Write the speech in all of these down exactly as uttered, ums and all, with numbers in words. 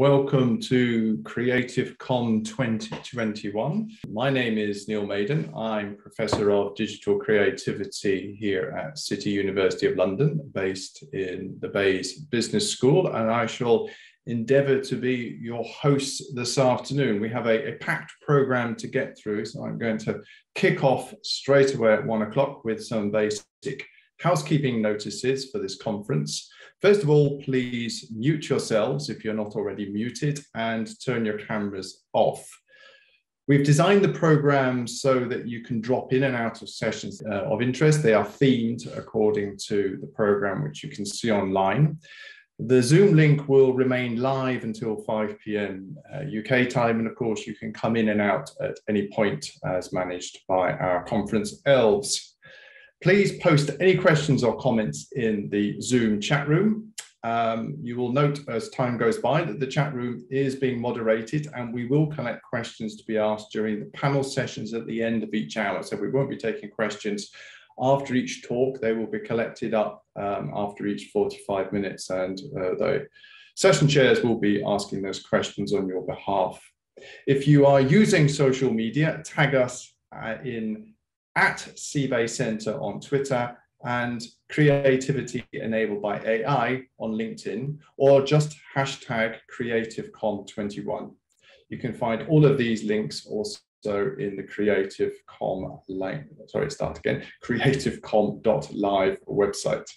Welcome to Creative Comm twenty twenty-one. My name is Neil Maiden. I'm Professor of Digital Creativity here at City University of London, based in the Bayes Business School, and I shall endeavour to be your host this afternoon. We have a, a packed programme to get through, so I'm going to kick off straight away at one o'clock with some basic housekeeping notices for this conference. First of all, please mute yourselves if you're not already muted and turn your cameras off. We've designed the program so that you can drop in and out of sessions uh, of interest. They are themed according to the program, which you can see online. The Zoom link will remain live until five p m uh, U K time, and of course you can come in and out at any point as managed by our conference elves. Please post any questions or comments in the Zoom chat room. Um, you will note as time goes by that the chat room is being moderated, and we will collect questions to be asked during the panel sessions at the end of each hour. So we won't be taking questions after each talk. They will be collected up um, after each forty-five minutes, and uh, the session chairs will be asking those questions on your behalf. If you are using social media, tag us uh, in at CebAI Centre on Twitter and Creativity Enabled by A I on LinkedIn, or just hashtag Creative Comm twenty-one. You can find all of these links also in the Creative Comm line, sorry, start again, creative comm dot live website.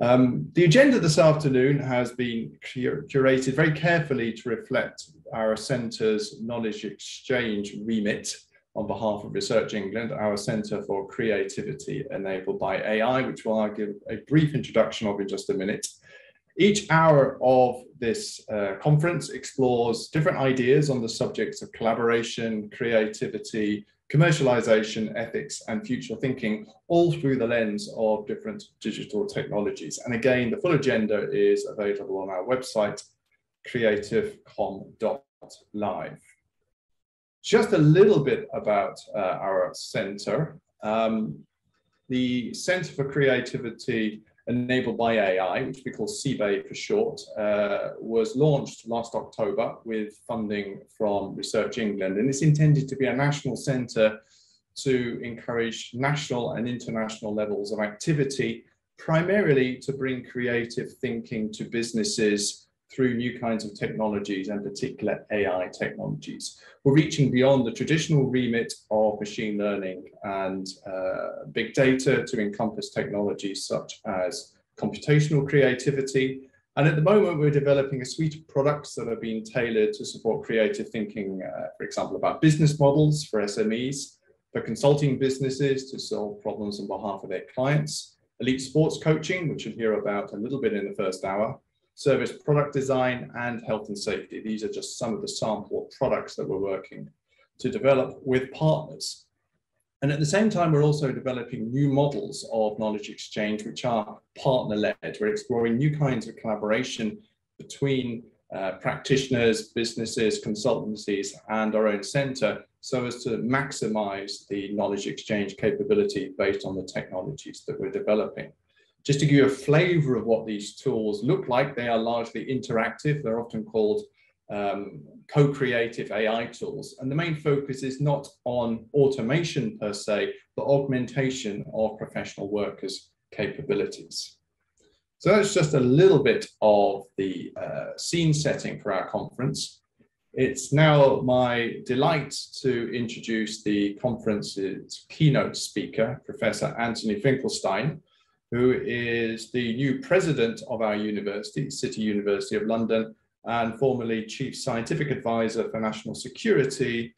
Um, the agenda this afternoon has been curated very carefully to reflect our centre's knowledge exchange remit. On behalf of Research England, our Centre for Creativity Enabled by A I, which I'll give a brief introduction of in just a minute. Each hour of this uh, conference explores different ideas on the subjects of collaboration, creativity, commercialisation, ethics and future thinking, all through the lens of different digital technologies. And again, the full agenda is available on our website, creative comm dot live. Just a little bit about uh, our centre. Um, the Centre for Creativity Enabled by A I, which we call CebAI for short, uh, was launched last October with funding from Research England, and it's intended to be a national centre to encourage national and international levels of activity, primarily to bring creative thinking to businesses through new kinds of technologies, and particular A I technologies. We're reaching beyond the traditional remit of machine learning and uh, big data to encompass technologies such as computational creativity. And at the moment, we're developing a suite of products that have been tailored to support creative thinking, uh, for example, about business models for S M Es, for consulting businesses to solve problems on behalf of their clients, elite sports coaching, which you'll hear about a little bit in the first hour, service product design and health and safety. These are just some of the sample products that we're working to develop with partners. And at the same time, we're also developing new models of knowledge exchange, which are partner-led. We're exploring new kinds of collaboration between uh, practitioners, businesses, consultancies, and our own centre, so as to maximise the knowledge exchange capability based on the technologies that we're developing. Just to give you a flavour of what these tools look like, they are largely interactive. They're often called um, co-creative A I tools. And the main focus is not on automation per se, but augmentation of professional workers' capabilities. So that's just a little bit of the uh, scene setting for our conference. It's now my delight to introduce the conference's keynote speaker, Professor Anthony Finkelstein, who is the new president of our university, City University of London, and formerly Chief Scientific Advisor for National Security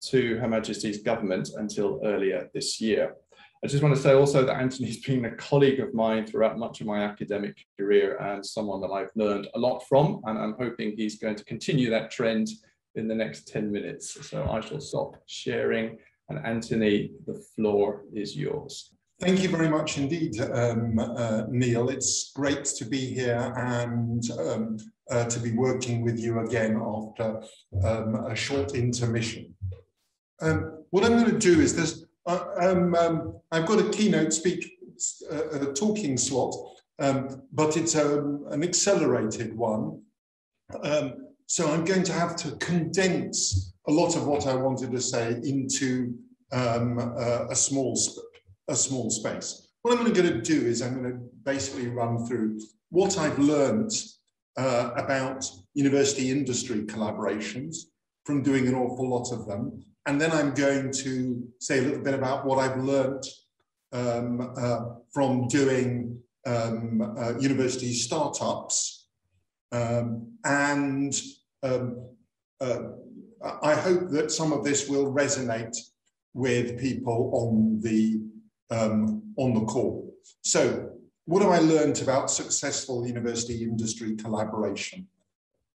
to Her Majesty's Government until earlier this year. I just want to say also that Anthony's been a colleague of mine throughout much of my academic career and someone that I've learned a lot from, and I'm hoping he's going to continue that trend in the next ten minutes. So I shall stop sharing, and Anthony, the floor is yours. Thank you very much indeed, um, uh, Neil. It's great to be here and um, uh, to be working with you again after um, a short intermission. Um, what I'm going to do is this. Uh, um, um, I've got a keynote speech uh, a talking slot, um, but it's um, an accelerated one. Um, So I'm going to have to condense a lot of what I wanted to say into um, uh, a, small sp a small space. What I'm going to do is I'm going to basically run through what I've learned uh, about university industry collaborations from doing an awful lot of them. And then I'm going to say a little bit about what I've learned um, uh, from doing um, uh, university startups. Um, and um, uh, I hope that some of this will resonate with people on the, um, on the call. So what have I learned about successful university industry collaboration?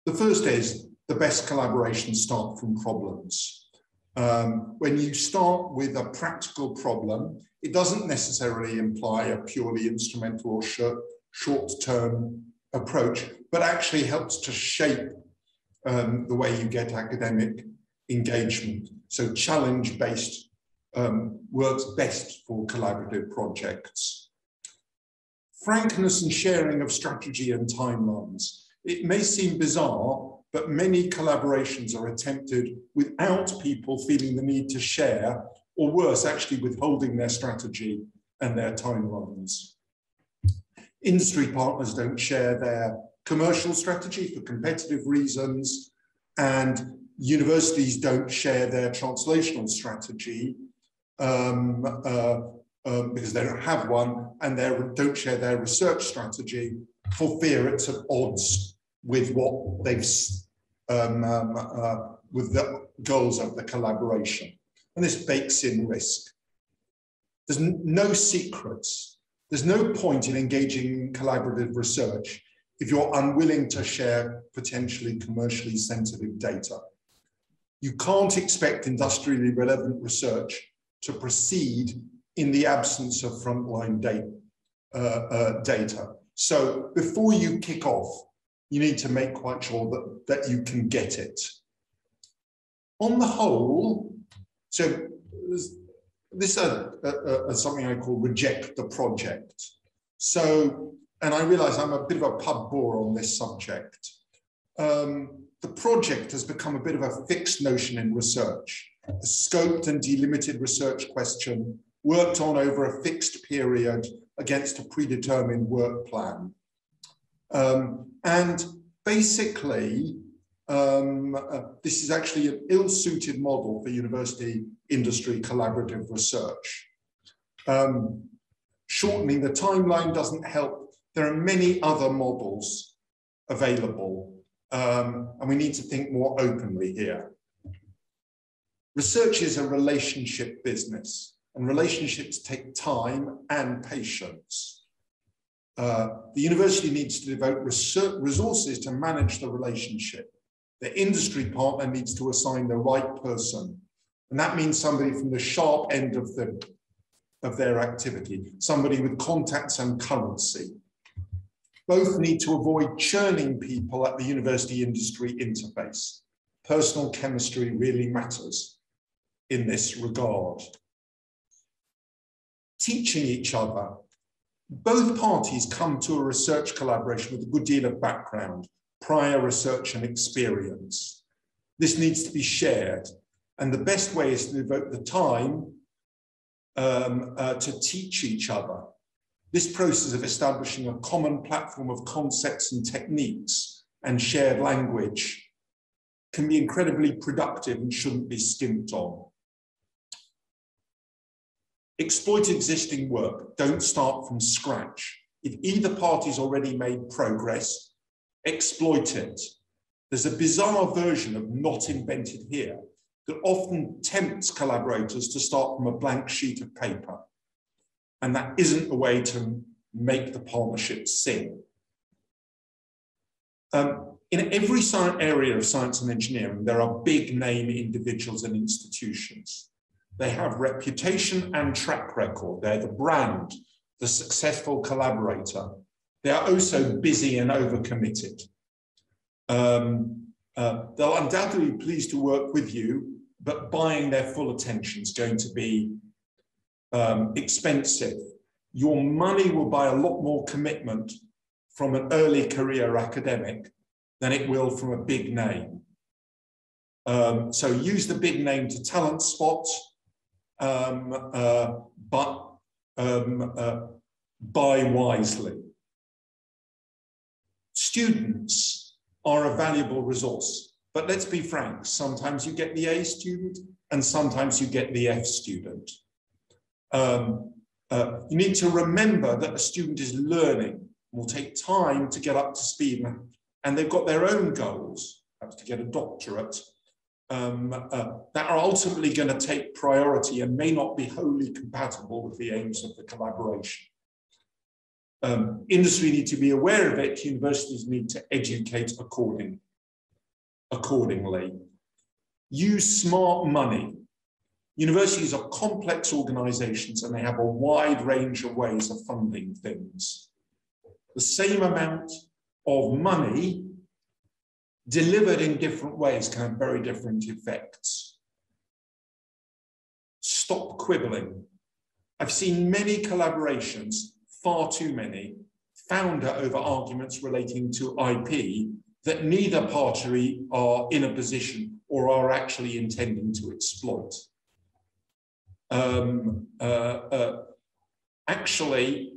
The first is the best collaborations start from problems. Um, when you start with a practical problem, it doesn't necessarily imply a purely instrumental or short, short-term approach, but actually helps to shape um, the way you get academic engagement. So challenge-based um, works best for collaborative projects. Frankness and sharing of strategy and timelines. It may seem bizarre, but many collaborations are attempted without people feeling the need to share, or worse, actually withholding their strategy and their timelines. Industry partners don't share their commercial strategy for competitive reasons, and universities don't share their translational strategy um, uh, uh, because they don't have one, and they don't share their research strategy for fear it's at odds with what they've um, um, uh, with the goals of the collaboration. And this bakes in risk. There's no secrets. There's no point in engaging in collaborative research if you're unwilling to share potentially commercially sensitive data. You can't expect industrially relevant research to proceed in the absence of frontline data. Uh, uh, data. So before you kick off, you need to make quite sure that, that you can get it. On the whole, so this is uh, something I call reject the project. So, and I realize I'm a bit of a pub bore on this subject. Um, the project has become a bit of a fixed notion in research, a scoped and delimited research question worked on over a fixed period against a predetermined work plan. Um, and basically, um, uh, this is actually an ill-suited model for university industry collaborative research. Um, shortening the timeline doesn't help. There are many other models available, um, and we need to think more openly here. Research is a relationship business, and relationships take time and patience. Uh, the university needs to devote resources to manage the relationship. The industry partner needs to assign the right person. And that means somebody from the sharp end of, the, of their activity, somebody with contacts and currency. Both need to avoid churning people at the university industry interface. Personal chemistry really matters in this regard. Teaching each other. Both parties come to a research collaboration with a good deal of background, prior research and experience. This needs to be shared, and the best way is to devote the time um, uh, to teach each other. This process of establishing a common platform of concepts and techniques and shared language can be incredibly productive and shouldn't be skimped on. Exploit existing work, don't start from scratch. If either party's already made progress, exploit it. There's a bizarre version of not invented here that often tempts collaborators to start from a blank sheet of paper. And that isn't the way to make the partnership sing. Um, in every area of science and engineering, there are big name individuals and institutions. They have reputation and track record. They're the brand, the successful collaborator. They are also busy and overcommitted. Um, uh, they'll undoubtedly be pleased to work with you, but buying their full attention is going to be um, expensive. Your money will buy a lot more commitment from an early career academic than it will from a big name. Um, so use the big name to talent spot, um, uh, but um, uh, buy wisely. Students are a valuable resource, but let's be frank, sometimes you get the A student and sometimes you get the F student. Um, uh, you need to remember that a student is learning, will take time to get up to speed, and they've got their own goals, perhaps to get a doctorate, um, uh, that are ultimately going to take priority and may not be wholly compatible with the aims of the collaboration. Um, industry need to be aware of it, universities need to educate according, accordingly. Use smart money. Universities are complex organisations and they have a wide range of ways of funding things. The same amount of money delivered in different ways can have very different effects. Stop quibbling. I've seen many collaborations, far too many, founder over arguments relating to I P that neither party are in a position or are actually intending to exploit. Um, uh, uh, actually,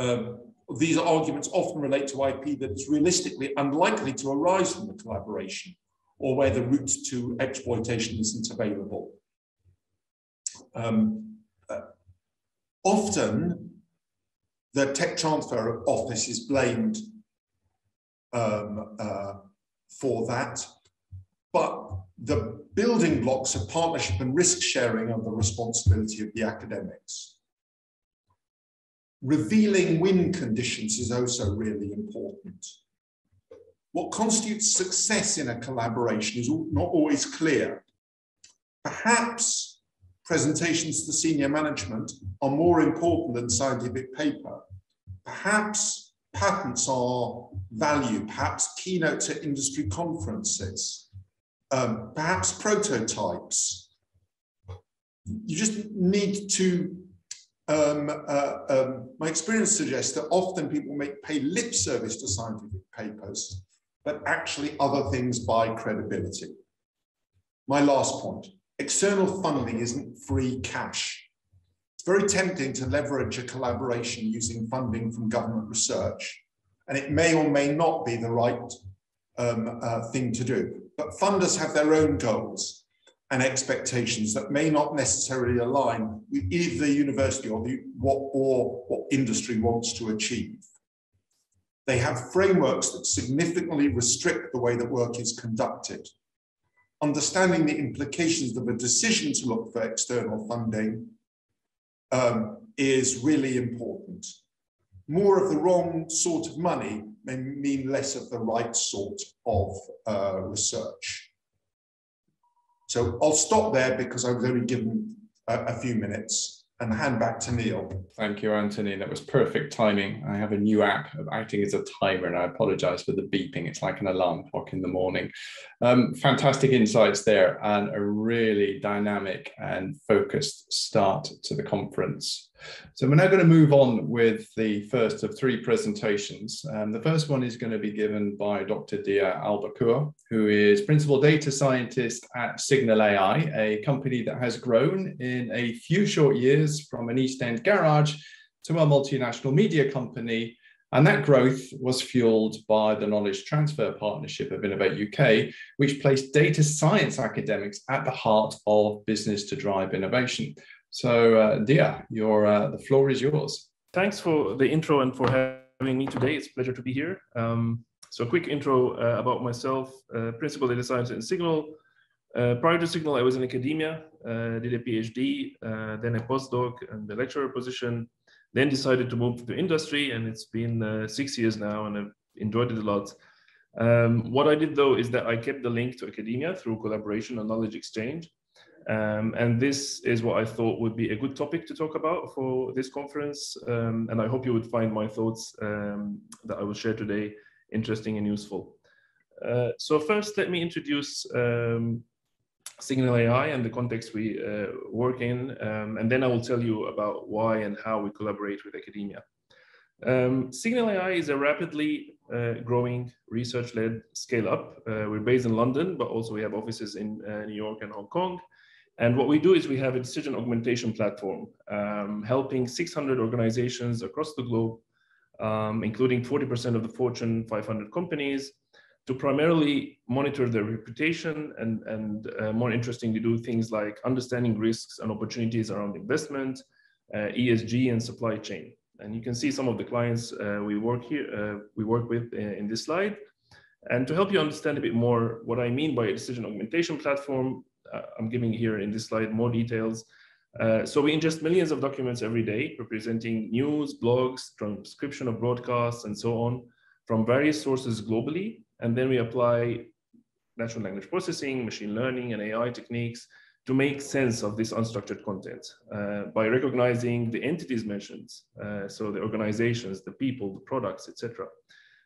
um, these arguments often relate to I P that is realistically unlikely to arise from the collaboration or where the route to exploitation isn't available. Um, uh, often, the tech transfer office is blamed um, uh, for that, but the building blocks of partnership and risk sharing are the responsibility of the academics. Revealing win conditions is also really important. What constitutes success in a collaboration is not always clear. Perhaps presentations to senior management are more important than scientific paper. Perhaps patents are value, perhaps keynotes at industry conferences, um, perhaps prototypes. You just need to Um, uh, um, my experience suggests that often people make pay lip service to scientific papers, but actually other things buy credibility. My last point, external funding isn't free cash. It's very tempting to leverage a collaboration using funding from government research, and it may or may not be the right um, uh, thing to do. But funders have their own goals and expectations that may not necessarily align with either the university or, the, what, or what industry wants to achieve. They have frameworks that significantly restrict the way that work is conducted. Understanding the implications of a decision to look for external funding um, is really important. More of the wrong sort of money may mean less of the right sort of uh, research. So I'll stop there because I was only given a, a few minutes and hand back to Neil. Thank you, Anthony. That was perfect timing. I have a new app of acting as a timer and I apologise for the beeping. It's like an alarm clock in the morning. Um, fantastic insights there and a really dynamic and focused start to the conference. So we're now going to move on with the first of three presentations. Um, the first one is going to be given by Doctor Dyaa Albakour, who is Principal Data Scientist at Signal A I, a company that has grown in a few short years from an East End garage to a multinational media company. And that growth was fueled by the Knowledge Transfer Partnership of Innovate U K, which placed data science academics at the heart of business to drive innovation. So, uh, Dyaa, your, uh, the floor is yours. Thanks for the intro and for having me today. It's a pleasure to be here. Um, so, quick intro uh, about myself, uh, Principal Data Science at Signal. Uh, prior to Signal, I was in academia, uh, did a PhD, uh, then a postdoc and a lecturer position, then decided to move to industry, and it's been uh, six years now, and I've enjoyed it a lot. Um, what I did, though, is that I kept the link to academia through collaboration and knowledge exchange. Um, and this is what I thought would be a good topic to talk about for this conference. Um, and I hope you would find my thoughts um, that I will share today interesting and useful. Uh, so first, let me introduce um, Signal A I and the context we uh, work in. Um, and then I will tell you about why and how we collaborate with academia. Um, Signal A I is a rapidly uh, growing research-led scale-up. Uh, we're based in London, but also we have offices in uh, New York and Hong Kong. And what we do is we have a decision augmentation platform, um, helping six hundred organizations across the globe, um, including forty percent of the Fortune five hundred companies, to primarily monitor their reputation and, and uh, more interestingly, do things like understanding risks and opportunities around investment, uh, E S G and supply chain. And you can see some of the clients uh, we work here, uh, we work with in this slide. And to help you understand a bit more what I mean by a decision augmentation platform, I'm giving here in this slide more details. Uh, so we ingest millions of documents every day, representing news, blogs, transcription of broadcasts, and so on, from various sources globally. And then we apply natural language processing, machine learning, and A I techniques to make sense of this unstructured content uh, by recognizing the entities mentioned, uh, so the organizations, the people, the products, et cetera,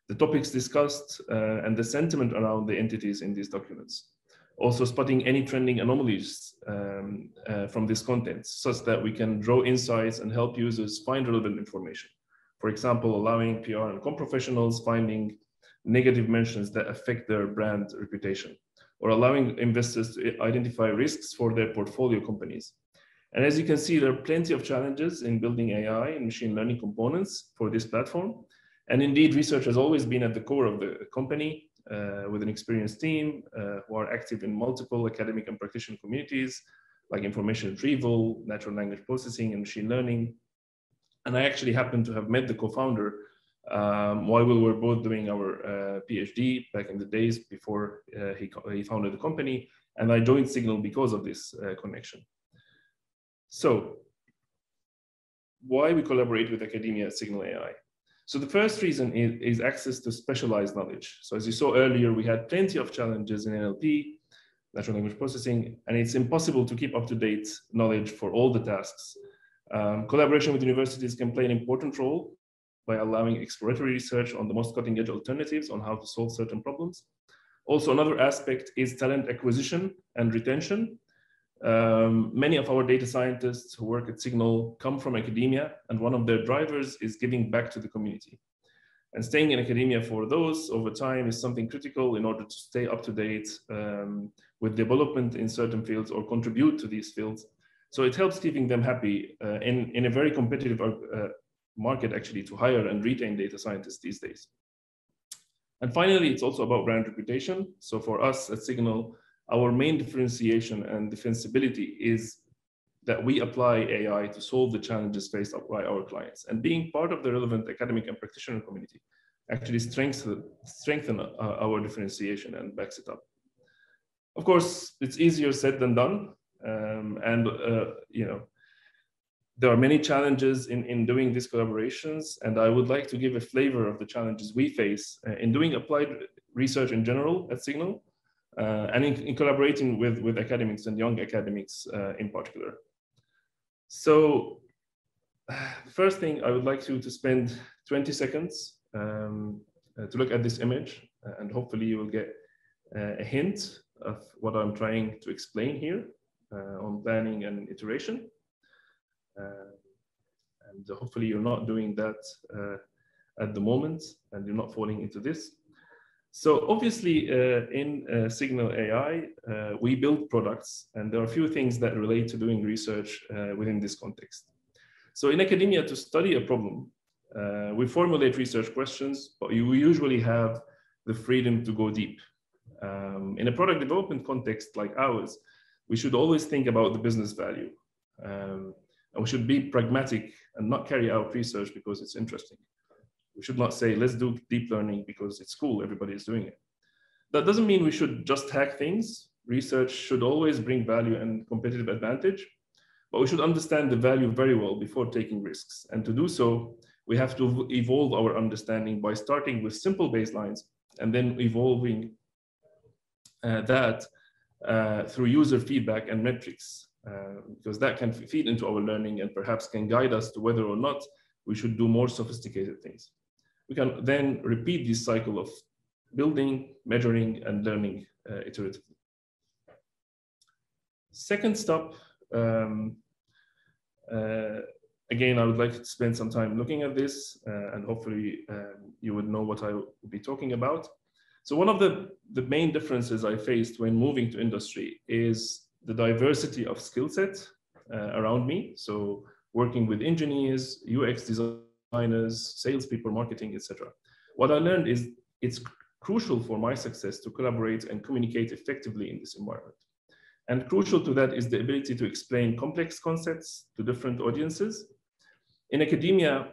the topics discussed, uh, and the sentiment around the entities in these documents. Also spotting any trending anomalies um, uh, from this content, such that we can draw insights and help users find relevant information. For example, allowing P R and comm professionals finding negative mentions that affect their brand reputation, or allowing investors to identify risks for their portfolio companies. And as you can see, there are plenty of challenges in building A I and machine learning components for this platform. And indeed, research has always been at the core of the company, Uh, with an experienced team uh, who are active in multiple academic and practitioner communities like information retrieval, natural language processing, and machine learning. And I actually happened to have met the co-founder um, while we were both doing our uh, PhD back in the days before uh, he, he founded the company. And I joined Signal because of this uh, connection. So why we collaborate with academia at Signal A I? So the first reason is, is access to specialized knowledge. So as you saw earlier, we had plenty of challenges in N L P, natural language processing, and it's impossible to keep up-to-date knowledge for all the tasks. Um, collaboration with universities can play an important role by allowing exploratory research on the most cutting-edge alternatives on how to solve certain problems. Also, another aspect is talent acquisition and retention. Um, many of our data scientists who work at Signal come from academia, and one of their drivers is giving back to the community. And staying in academia for those over time is something critical in order to stay up to date um, with development in certain fields or contribute to these fields. So it helps keeping them happy uh, in, in a very competitive uh, market, actually, to hire and retain data scientists these days. And finally, it's also about brand reputation. So for us at Signal, our main differentiation and defensibility is that we apply A I to solve the challenges faced by our clients. And being part of the relevant academic and practitioner community actually strengthens strengthen our differentiation and backs it up. Of course, it's easier said than done. Um, and, uh, you know, there are many challenges in, in doing these collaborations. And I would like to give a flavor of the challenges we face in doing applied research in general at Signal. Uh, and in, in collaborating with, with academics and young academics uh, in particular. So the first thing, I would like you to, to spend twenty seconds um, uh, to look at this image, uh, and hopefully you will get uh, a hint of what I'm trying to explain here uh, on planning and iteration. Uh, and hopefully you're not doing that uh, at the moment, and you're not falling into this. So obviously, uh, in uh, Signal A I, uh, we build products, and there are a few things that relate to doing research uh, within this context. So in academia, to study a problem, uh, we formulate research questions, but you usually have the freedom to go deep. Um, in a product development context like ours, we should always think about the business value. Um, and we should be pragmatic and not carry out research because it's interesting. We should not say, let's do deep learning because it's cool, everybody is doing it. That doesn't mean we should just hack things. Research should always bring value and competitive advantage, but we should understand the value very well before taking risks. And to do so, we have to evolve our understanding by starting with simple baselines and then evolving uh, that uh, through user feedback and metrics, uh, because that can feed into our learning and perhaps can guide us to whether or not we should do more sophisticated things. We can then repeat this cycle of building, measuring, and learning uh, iteratively. Second step, um, uh, Again, I would like to spend some time looking at this, uh, and hopefully um, you would know what I will be talking about. So one of the, the main differences I faced when moving to industry is the diversity of skill sets uh, around me. So working with engineers, U X designers, salespeople, marketing, et cetera. What I learned is it's crucial for my success to collaborate and communicate effectively in this environment. And crucial to that is the ability to explain complex concepts to different audiences. In academia,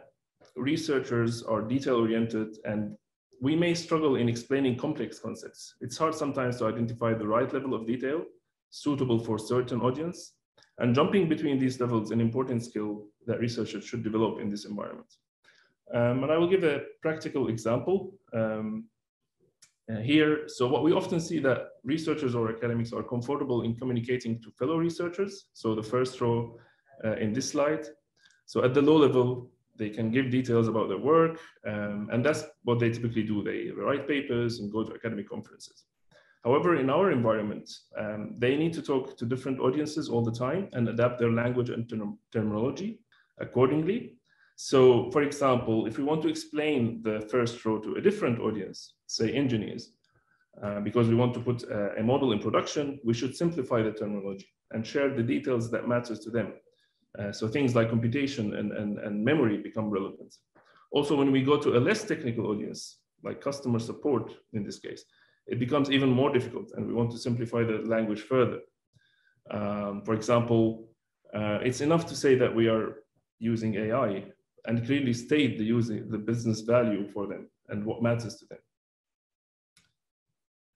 researchers are detail-oriented, and we may struggle in explaining complex concepts. It's hard sometimes to identify the right level of detail suitable for certain audience, and jumping between these levels is an important skill that researchers should develop in this environment. Um, and I will give a practical example um, here. So what we often see that researchers or academics are comfortable in communicating to fellow researchers. So the first row uh, in this slide. So at the low level, they can give details about their work, um, and that's what they typically do. They write papers and go to academic conferences. However, in our environment, um, they need to talk to different audiences all the time and adapt their language and term terminology accordingly. So for example, if we want to explain the first row to a different audience, say engineers, uh, because we want to put a, a model in production, we should simplify the terminology and share the details that matters to them. Uh, so things like computation and, and, and memory become relevant. Also, when we go to a less technical audience, like customer support in this case, it becomes even more difficult, and we want to simplify the language further. Um, for example, uh, it's enough to say that we are using A I and clearly state the, using, the business value for them and what matters to them.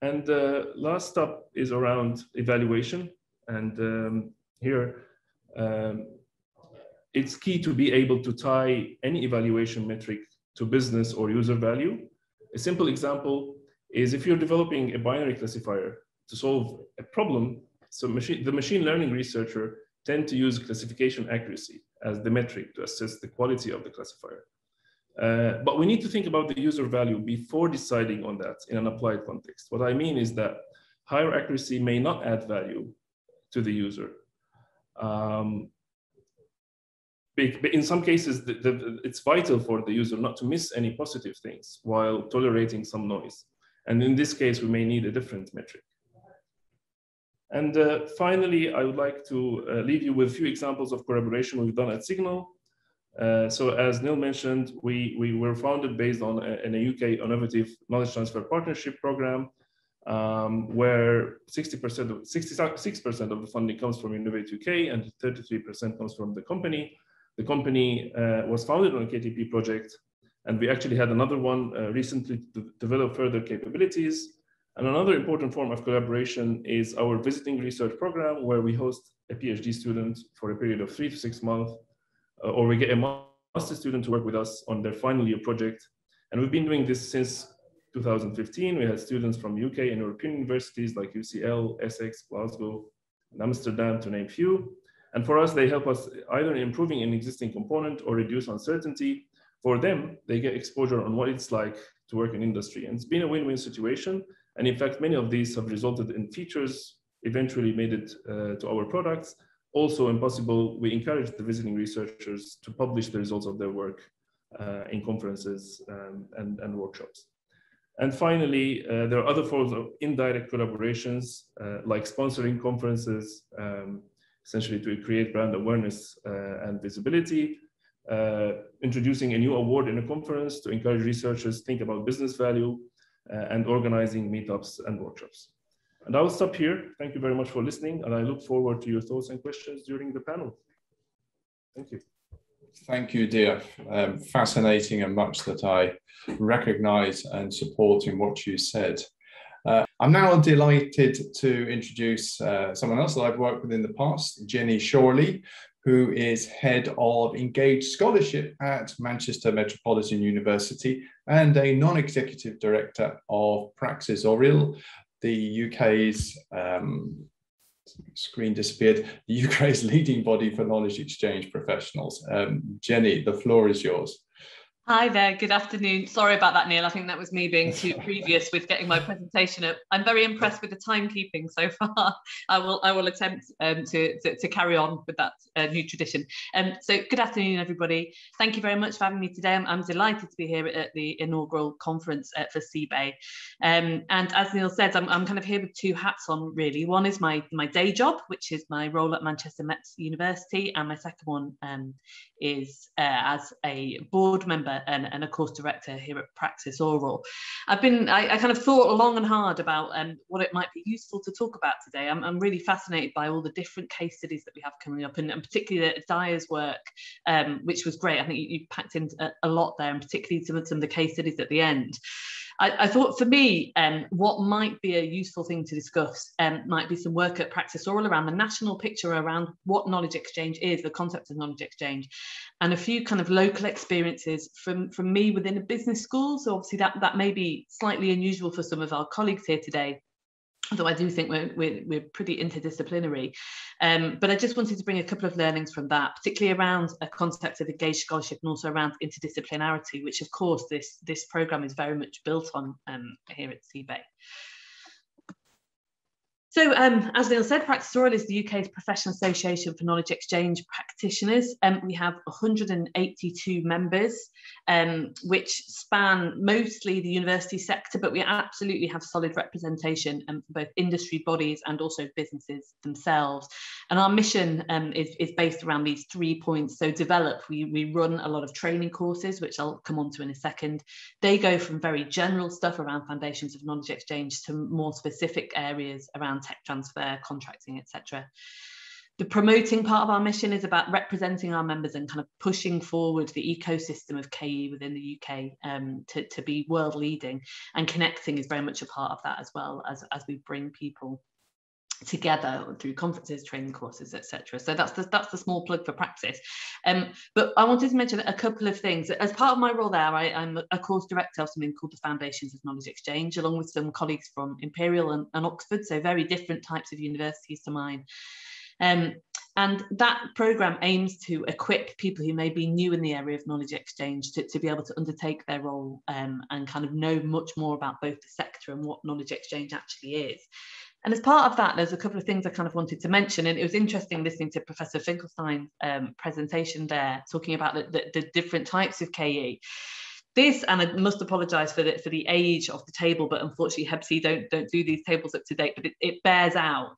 And uh, last up is around evaluation. And um, here, um, it's key to be able to tie any evaluation metric to business or user value. A simple example is if you're developing a binary classifier to solve a problem, so machine, the machine learning researcher tend to use classification accuracy as the metric to assess the quality of the classifier. Uh, but we need to think about the user value before deciding on that in an applied context. What I mean is that higher accuracy may not add value to the user. Um, but in some cases, the, the, it's vital for the user not to miss any positive things while tolerating some noise. And in this case, we may need a different metric. And uh, finally, I would like to uh, leave you with a few examples of collaboration we've done at Signal. Uh, so as Neil mentioned, we, we were founded based on a, in a U K innovative knowledge transfer partnership program, um, where sixty-six percent of the funding comes from Innovate U K and thirty-three percent comes from the company. The company uh, was founded on a K T P project, and we actually had another one uh, recently to develop further capabilities. And another important form of collaboration is our visiting research program, where we host a PhD student for a period of three to six months, uh, or we get a master's student to work with us on their final year project. And we've been doing this since two thousand fifteen. We had students from U K and European universities like U C L, Essex, Glasgow, and Amsterdam, to name a few. And for us, they help us either improving an existing component or reduce uncertainty. For them, they get exposure on what it's like to work in industry. And it's been a win-win situation. And in fact, many of these have resulted in features, eventually made it uh, to our products. Also, when possible, we encourage the visiting researchers to publish the results of their work uh, in conferences um, and, and workshops. And finally, uh, there are other forms of indirect collaborations, uh, like sponsoring conferences, um, essentially to create brand awareness uh, and visibility, uh, introducing a new award in a conference to encourage researchers to think about business value, Uh, and organizing meetups and workshops. And I will stop here. Thank you very much for listening, and I look forward to your thoughts and questions during the panel. Thank you. Thank you, Dyaa. Um, fascinating, and much that I recognize and support in what you said. Uh, I'm now delighted to introduce uh, someone else that I've worked with in the past, Jennie Shorley, who is head of Engaged Scholarship at Manchester Metropolitan University and a non-executive director of PraxisAuril, the U K's, um, screen disappeared, the U K's leading body for knowledge exchange professionals. Um, Jennie, the floor is yours. Hi there, good afternoon. Sorry about that, Neil. I think that was me being too previous with getting my presentation up. I'm very impressed with the timekeeping so far. I will, I will attempt um, to, to, to carry on with that uh, new tradition. Um, so good afternoon, everybody. Thank you very much for having me today. I'm, I'm delighted to be here at the inaugural conference uh, for CebAI. Um, and as Neil said, I'm, I'm kind of here with two hats on, really. One is my, my day job, which is my role at Manchester Metropolitan University. And my second one um, is uh, as a board member And, and a course director here at PraxisAuril. I've been, I, I kind of thought long and hard about um, what it might be useful to talk about today. I'm, I'm really fascinated by all the different case studies that we have coming up, and, and particularly Dyaa's work, um, which was great. I think you, you packed in a, a lot there, and particularly some of, some of the case studies at the end. I, I thought for me, um, what might be a useful thing to discuss um, might be some work at PraxisAuril around the national picture around what knowledge exchange is, the concept of knowledge exchange, and a few kind of local experiences from, from me within a business school. So obviously that, that may be slightly unusual for some of our colleagues here today, although I do think we're, we're, we're pretty interdisciplinary. Um, but I just wanted to bring a couple of learnings from that, particularly around a concept of engaged scholarship and also around interdisciplinarity, which of course this, this programme is very much built on um, here at CebAI. So um, as Neil said, PraxisAuril is the U K's professional association for knowledge exchange practitioners. Um, we have one hundred eighty-two members, um, which span mostly the university sector, but we absolutely have solid representation um, for both industry bodies and also businesses themselves. And our mission um, is, is based around these three points. So develop, we, we run a lot of training courses, which I'll come on to in a second. They go from very general stuff around foundations of knowledge exchange to more specific areas around tech transfer, contracting, et cetera. The promoting part of our mission is about representing our members and kind of pushing forward the ecosystem of K E within the U K um, to, to be world leading, and connecting is very much a part of that as well, as, as we bring people together through conferences, training courses, et cetera. So that's the, that's the small plug for Praxis. Um, but I wanted to mention a couple of things. As part of my role there, I, I'm a course director of something called the Foundations of Knowledge Exchange, along with some colleagues from Imperial and, and Oxford, so very different types of universities to mine. Um, and that programme aims to equip people who may be new in the area of knowledge exchange to, to be able to undertake their role um, and kind of know much more about both the sector and what knowledge exchange actually is. And as part of that, there's a couple of things I kind of wanted to mention, and it was interesting listening to Professor Finkelstein's um, presentation there, talking about the, the, the different types of K E. This, and I must apologise for the, for the age of the table, but unfortunately H E B C don't, don't do these tables up to date, but it, it bears out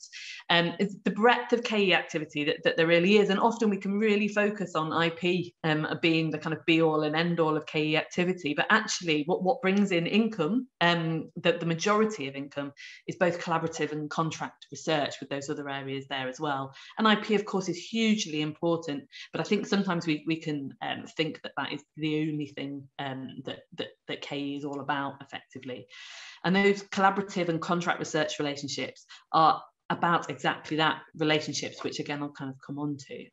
um, it's the breadth of K E activity that, that there really is, and often we can really focus on I P um, being the kind of be-all and end-all of K E activity, but actually what, what brings in income, um, that the majority of income, is both collaborative and contract research with those other areas there as well. And I P of course is hugely important, but I think sometimes we, we can um, think that that is the only thing um, That, that, that K E is all about effectively. And those collaborative and contract research relationships are about exactly that, relationships, which again I'll kind of come on to.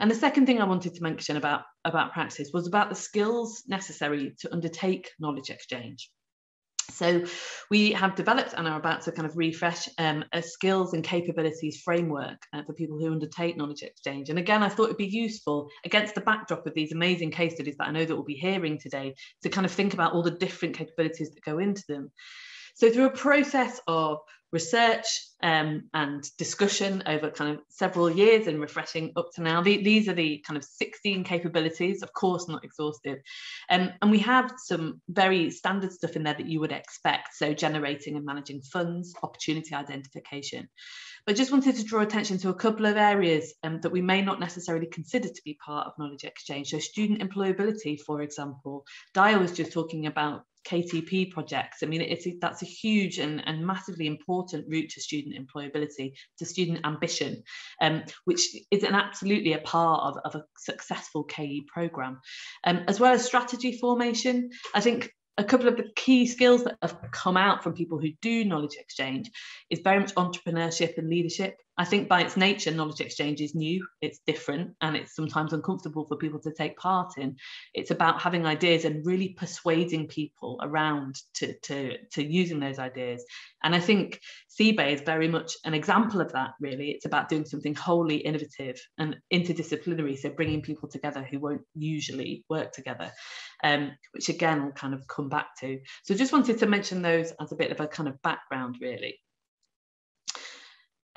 And the second thing I wanted to mention about, about Praxis was about the skills necessary to undertake knowledge exchange. So we have developed and are about to kind of refresh um, a skills and capabilities framework uh, for people who undertake knowledge exchange. And again, I thought it'd be useful against the backdrop of these amazing case studies that I know that we'll be hearing today, to kind of think about all the different capabilities that go into them. So through a process of research um, and discussion over kind of several years and refreshing up to now, the, these are the kind of sixteen capabilities, of course not exhaustive. Um, and we have some very standard stuff in there that you would expect. So generating and managing funds, opportunity identification. But just wanted to draw attention to a couple of areas um, that we may not necessarily consider to be part of knowledge exchange. So student employability, for example. Dyaa was just talking about K T P projects. I mean, it's, that's a huge and, and massively important route to student employability, to student ambition, um, which is an absolutely a part of, of a successful K E programme, um, as well as strategy formation. I think a couple of the key skills that have come out from people who do knowledge exchange is very much entrepreneurship and leadership. I think by its nature, knowledge exchange is new, it's different, and it's sometimes uncomfortable for people to take part in. It's about having ideas and really persuading people around to, to, to using those ideas. And I think CebAI is very much an example of that, really. It's about doing something wholly innovative and interdisciplinary, so bringing people together who won't usually work together, um, which again, we'll kind of come back to. So just wanted to mention those as a bit of a kind of background, really.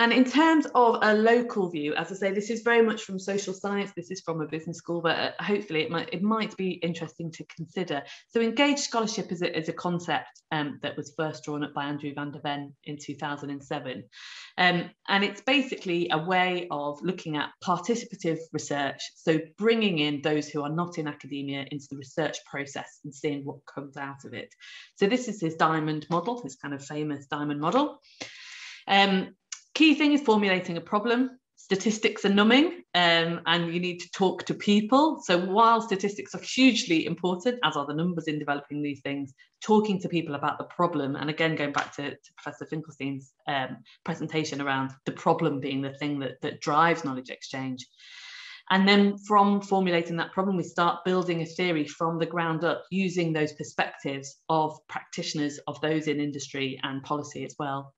And in terms of a local view, as I say, this is very much from social science, this is from a business school, but hopefully it might, it might be interesting to consider. So engaged scholarship is a, is a concept um, that was first drawn up by Andrew van der Ven in two thousand seven. Um, and it's basically a way of looking at participative research, so bringing in those who are not in academia into the research process and seeing what comes out of it. So this is his diamond model, his kind of famous diamond model. Um, Key thing is formulating a problem. Statistics are numbing, um, and you need to talk to people. So while statistics are hugely important, as are the numbers in developing these things, talking to people about the problem, and again, going back to, to Professor Finkelstein's um, presentation around the problem being the thing that, that drives knowledge exchange. And then from formulating that problem, we start building a theory from the ground up, using those perspectives of practitioners, of those in industry and policy as well.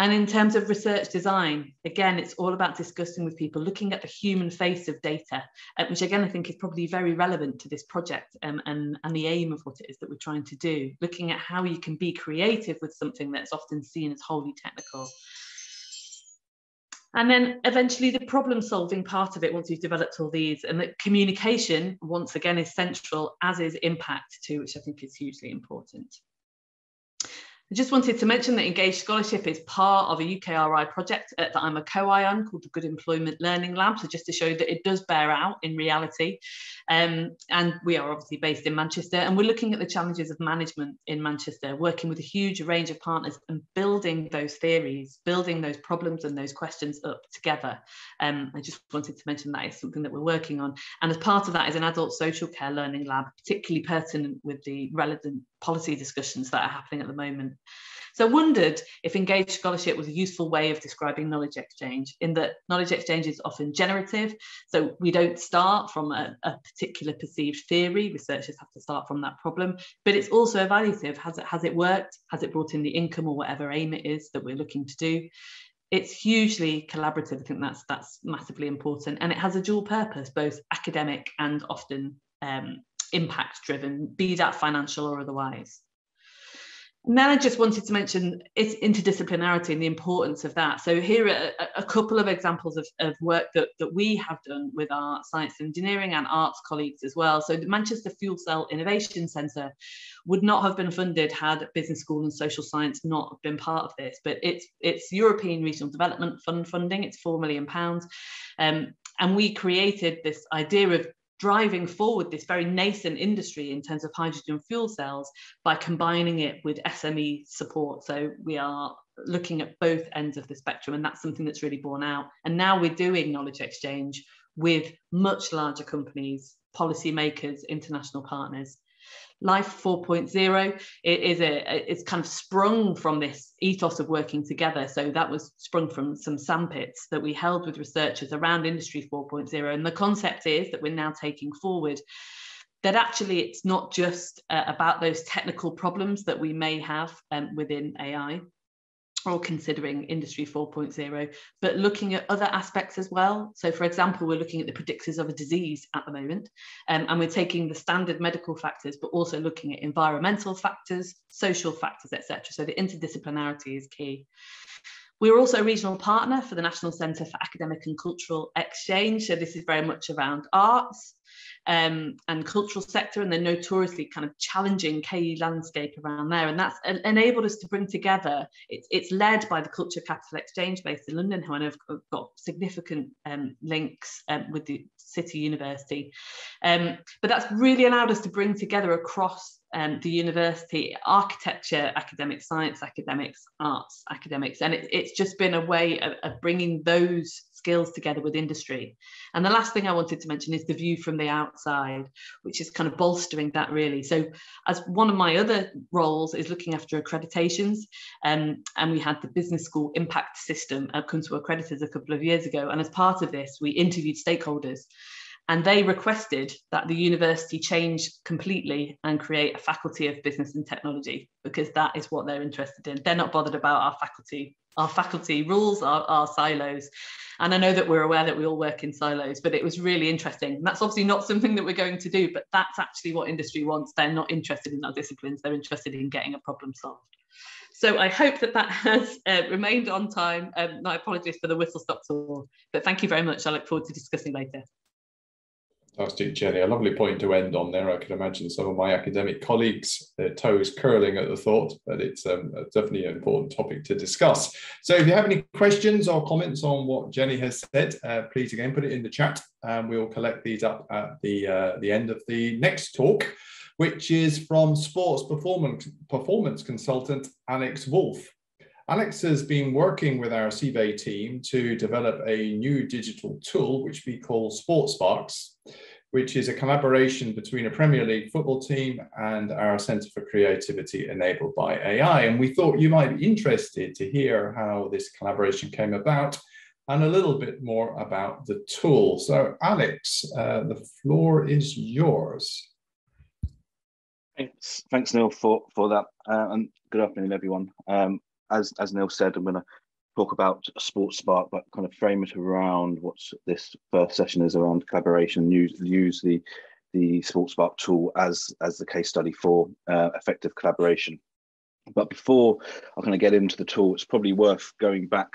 And in terms of research design, again, it's all about discussing with people, looking at the human face of data, which again, I think is probably very relevant to this project um, and, and the aim of what it is that we're trying to do, looking at how you can be creative with something that's often seen as wholly technical. And then eventually the problem solving part of it, once you've developed all these, and that communication, once again, is central, as is impact too, which I think is hugely important. I just wanted to mention that engaged scholarship is part of a U K R I project that I'm a co-I on, called the Good Employment Learning Lab. So just to show that it does bear out in reality. Um, and we are obviously based in Manchester, and we're looking at the challenges of management in Manchester, working with a huge range of partners and building those theories, building those problems and those questions up together. Um, I just wanted to mention that is something that we're working on. And as part of that is an adult social care learning lab, particularly pertinent with the relevant policy discussions that are happening at the moment. So I wondered if engaged scholarship was a useful way of describing knowledge exchange, in that knowledge exchange is often generative. So we don't start from a, a particular perceived theory, researchers have to start from that problem, but it's also evaluative. Has it, has it worked? Has it brought in the income or whatever aim it is that we're looking to do? It's hugely collaborative. I think that's, that's massively important. And it has a dual purpose, both academic and often um, impact driven, be that financial or otherwise. And then I just wanted to mention its interdisciplinarity and the importance of that. So here are a couple of examples of, of work that, that we have done with our science and engineering and arts colleagues as well. So the Manchester Fuel Cell Innovation Centre would not have been funded had business school and social science not been part of this, but it's, it's European Regional Development Fund funding, it's four million pounds. Um, and we created this idea of driving forward this very nascent industry in terms of hydrogen fuel cells by combining it with S M E support. So we are looking at both ends of the spectrum, and that's something that's really borne out. And now we're doing knowledge exchange with much larger companies, policymakers, international partners. Life four point oh, it is a, it's kind of sprung from this ethos of working together. So that was sprung from some sandpits that we held with researchers around Industry four point oh. And the concept is that we're now taking forward that actually it's not just uh, about those technical problems that we may have um, within A I or considering Industry four point oh, but looking at other aspects as well. So for example, we're looking at the predictors of a disease at the moment, um, and we're taking the standard medical factors, but also looking at environmental factors, social factors, et cetera. So the interdisciplinarity is key. We're also a regional partner for the National Centre for Academic and Cultural Exchange. So this is very much around arts um, and cultural sector and the notoriously kind of challenging K E landscape around there. And that's enabled us to bring together, it's, it's led by the Culture Capital Exchange based in London, who I know have got significant um, links um, with the City University. Um, but that's really allowed us to bring together across um, the university, architecture, academic science, academics, arts, academics. And it, it's just been a way of, of bringing those skills together with industry. And the last thing I wanted to mention is the view from the outside, which is kind of bolstering that really. So as one of my other roles is looking after accreditations, um, and we had the business school impact system at Kuntu Accreditors a couple of years ago. And as part of this, we interviewed stakeholders, and they requested that the university change completely and create a faculty of business and technology, because that is what they're interested in. They're not bothered about our faculty. Our faculty rules are our silos. And I know that we're aware that we all work in silos, but it was really interesting. And that's obviously not something that we're going to do, but that's actually what industry wants. They're not interested in our disciplines. They're interested in getting a problem solved. So I hope that that has uh, remained on time. Um, my apologies for the whistle-stop tour, but thank you very much. I look forward to discussing later. Fantastic, Jennie. A lovely point to end on there. I can imagine some of my academic colleagues, their toes curling at the thought, but it's um, definitely an important topic to discuss. So if you have any questions or comments on what Jennie has said, uh, please again, put it in the chat, and we'll collect these up at the, uh, the end of the next talk, which is from sports performance, performance consultant Alex Wolf. Alex has been working with our CebAI team to develop a new digital tool, which we call Sports Sparks, which is a collaboration between a Premier League football team and our Centre for Creativity enabled by A I. And we thought you might be interested to hear how this collaboration came about and a little bit more about the tool. So Alex, uh, the floor is yours. Thanks, Thanks Neil, for, for that. Uh, and good afternoon, everyone. Um, as, as Neil said, I'm going to talk about Sports Spark, but kind of frame it around what this first session is around collaboration. Use, use the the Sports Spark tool as as the case study for uh, effective collaboration. But before I kind of get into the tool, it's probably worth going back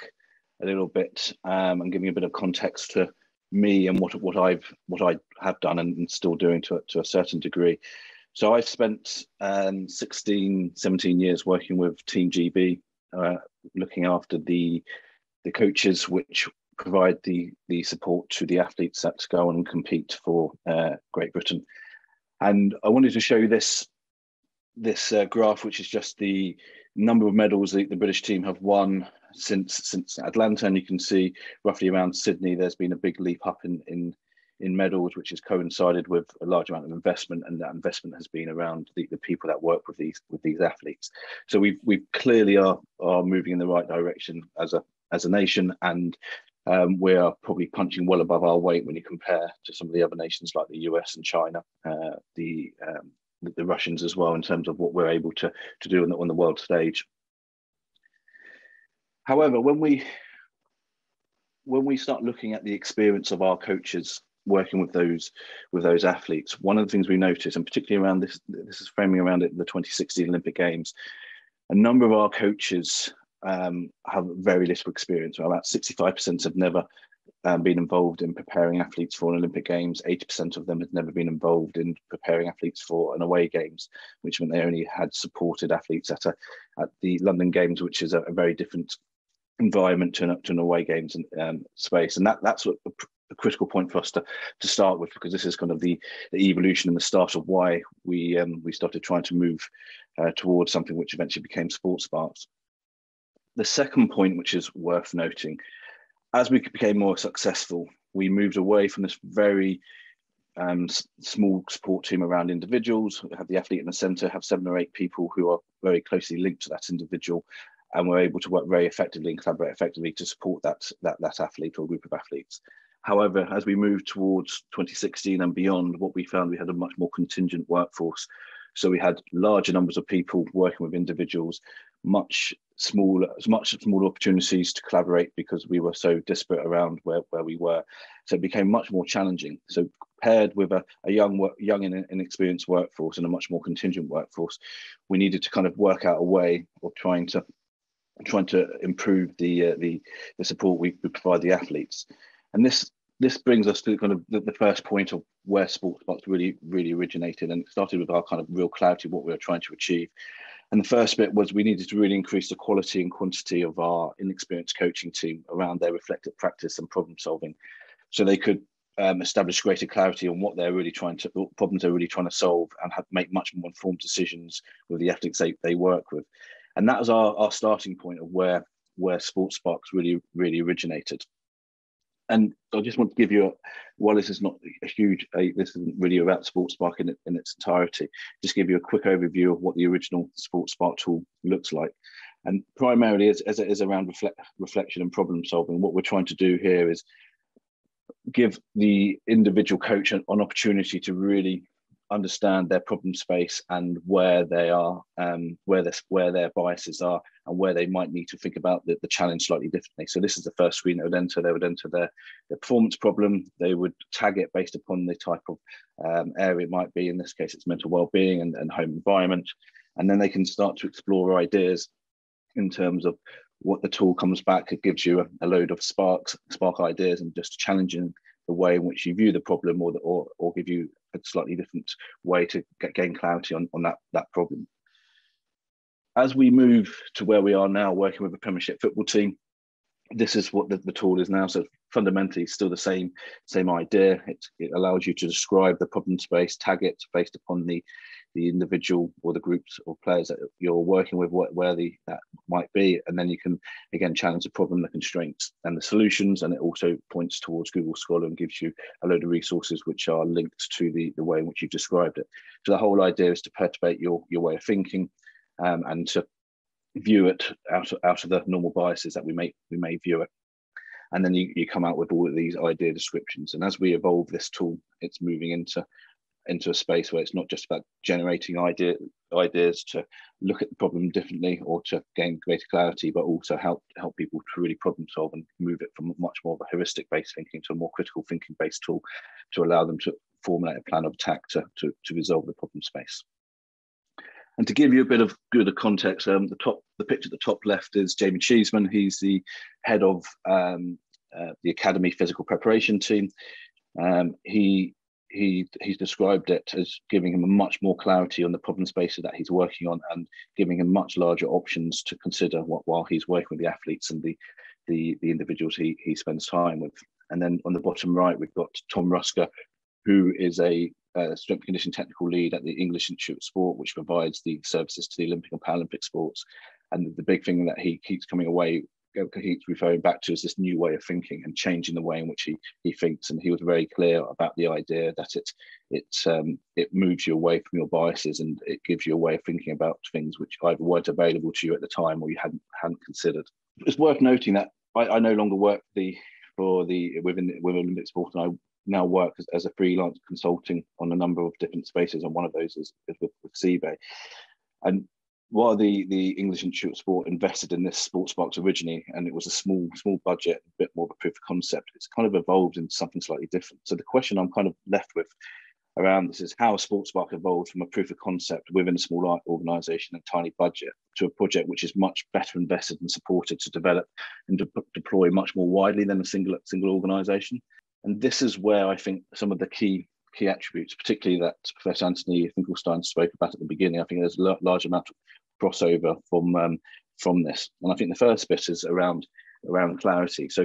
a little bit um, and giving a bit of context to me and what what I've what I have done and, and still doing to to a certain degree. So I've spent um, sixteen, seventeen years working with Team G B. Uh, looking after the the coaches which provide the the support to the athletes that go and compete for uh, Great Britain. And I wanted to show you this this uh, graph, which is just the number of medals that the British team have won since since Atlanta, and you can see roughly around Sydney there's been a big leap up in in in medals, which has coincided with a large amount of investment, and that investment has been around the, the people that work with these with these athletes. So we we clearly are are moving in the right direction as a as a nation, and um, we are probably punching well above our weight when you compare to some of the other nations like the U S and China, uh, the um, the Russians as well, in terms of what we're able to to do on the on the world stage. However, when we when we start looking at the experience of our coaches working with those with those athletes, one of the things we noticed, and particularly around this, this is framing around it, the twenty sixteen Olympic Games, a number of our coaches um, have very little experience. About sixty-five percent have never um, been involved in preparing athletes for an Olympic Games. eighty percent of them had never been involved in preparing athletes for an away games, which meant they only had supported athletes at a, at the London Games, which is a, a very different environment to an, to an away games and um, space. And that that's what. A critical point for us to to start with, because this is kind of the, the evolution and the start of why we um, we started trying to move uh, towards something which eventually became Sports Sparks. The second point, which is worth noting, as we became more successful, we moved away from this very um, small support team around individuals. We have the athlete in the centre, have seven or eight people who are very closely linked to that individual, and we're able to work very effectively and collaborate effectively to support that that that athlete or group of athletes. However, as we moved towards twenty sixteen and beyond, what we found, we had a much more contingent workforce. So we had larger numbers of people working with individuals, much smaller, much smaller opportunities to collaborate because we were so disparate around where, where we were. So it became much more challenging. So paired with a, a young, young and inexperienced workforce and a much more contingent workforce, we needed to kind of work out a way of trying to, trying to improve the, uh, the, the support we provide the athletes. And this this brings us to kind of the, the first point of where Sports Sparks really, really originated, and it started with our kind of real clarity of what we were trying to achieve. And the first bit was we needed to really increase the quality and quantity of our inexperienced coaching team around their reflective practice and problem solving, so they could um, establish greater clarity on what they're really trying to, what problems they're really trying to solve, and have, make much more informed decisions with the athletes they, they work with. And that was our, our starting point of where, where Sports Sparks really, really originated. And I just want to give you, a, while this is not a huge, a, this isn't really about Sports Spark in, in its entirety, just give you a quick overview of what the original Sports Spark tool looks like. And primarily, as, as it is around reflect, reflection and problem solving, what we're trying to do here is give the individual coach an, an opportunity to really understand their problem space and where they are, um, where, where their biases are, and where they might need to think about the, the challenge slightly differently. So this is the first screen that would enter. They would enter their, their performance problem. They would tag it based upon the type of um, area it might be. In this case, it's mental well-being and, and home environment. And then they can start to explore ideas in terms of what the tool comes back. It gives you a, a load of sparks, spark ideas, and just challenging the way in which you view the problem, or, the, or, or give you a slightly different way to get, gain clarity on, on that, that problem. As we move to where we are now, working with the Premiership football team, this is what the, the tool is now. So fundamentally, it's still the same, same idea. It, it allows you to describe the problem space, tag it based upon the, the individual or the groups or players that you're working with, what, where the, that might be. And then you can, again, challenge the problem, the constraints and the solutions. And it also points towards Google Scholar and gives you a load of resources which are linked to the, the way in which you've described it. So the whole idea is to perturbate your, your way of thinking, Um, and to view it out of, out of the normal biases that we may, we may view it. And then you, you come out with all of these idea descriptions. And as we evolve this tool, it's moving into, into a space where it's not just about generating idea, ideas to look at the problem differently or to gain greater clarity, but also help, help people to really problem solve and move it from much more of a heuristic-based thinking to a more critical thinking-based tool to allow them to formulate a plan of attack to, to, to resolve the problem space. And to give you a bit of good context, um, the top, the picture at the top left is Jamie Cheeseman. He's the head of um, uh, the Academy Physical Preparation Team. Um, he he he's described it as giving him much more clarity on the problem spaces that he's working on, and giving him much larger options to consider what, while he's working with the athletes and the the, the individuals he, he spends time with. And then on the bottom right, we've got Tom Rusker, who is a Uh, strength and conditioning technical lead at the English Institute of Sport, which provides the services to the Olympic and Paralympic sports. And the big thing that he keeps coming away, keeps referring back to, is this new way of thinking and changing the way in which he he thinks. And he was very clear about the idea that it it um, it moves you away from your biases, and it gives you a way of thinking about things which either weren't available to you at the time or you hadn't hadn't considered. It's worth noting that I, I no longer work the for the within within Olympic sport, and I now work as, as a freelance consulting on a number of different spaces, and one of those is, is with, with CebAI. And while the, the English Institute of Sport invested in this Sports Sparks originally, and it was a small small budget, a bit more of a proof of concept, it's kind of evolved into something slightly different. So the question I'm kind of left with around this is how Sports Spark evolved from a proof of concept within a small organisation and tiny budget to a project which is much better invested and supported to develop and de deploy much more widely than a single single organisation. And this is where I think some of the key key attributes, particularly that Professor Anthony Finkelstein spoke about at the beginning, I think there's a large amount of crossover from um, from this. And I think the first bit is around around clarity. So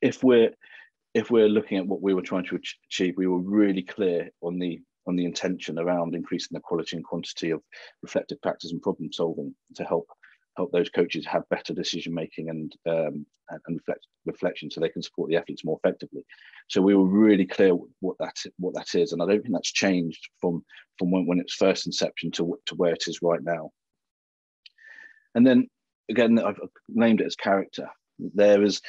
if we're if we're looking at what we were trying to achieve, we were really clear on the on the intention around increasing the quality and quantity of reflective practice and problem solving to help help those coaches have better decision making and um, and reflect, reflection, so they can support the athletes more effectively. So we were really clear what that what that is, and I don't think that's changed from from when, when its first inception to to where it is right now. And then again, I've named it as character. There is,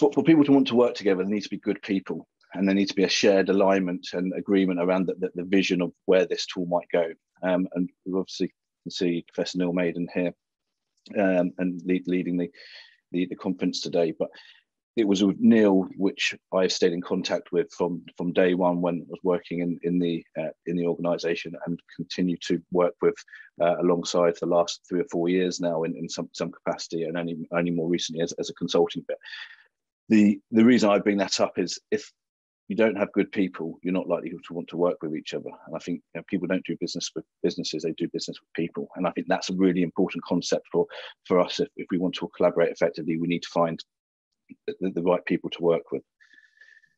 for, for people to want to work together, there needs to be good people, and there needs to be a shared alignment and agreement around the, the, the vision of where this tool might go. Um, and we obviously can see Professor Neil Maiden here, um, and lead, leading the, the, the conference today. But it was with Neil which I stayed in contact with from, from day one when I was working in, in the, uh, in the organisation, and continue to work with uh, alongside for the last three or four years now in, in some, some capacity, and only, only more recently as, as a consulting bit. The, the reason I bring that up is if you don't have good people, you're not likely to want to work with each other. And I think, you know, people don't do business with businesses, they do business with people. And I think that's a really important concept for, for us. If, if we want to collaborate effectively, we need to find the, the right people to work with.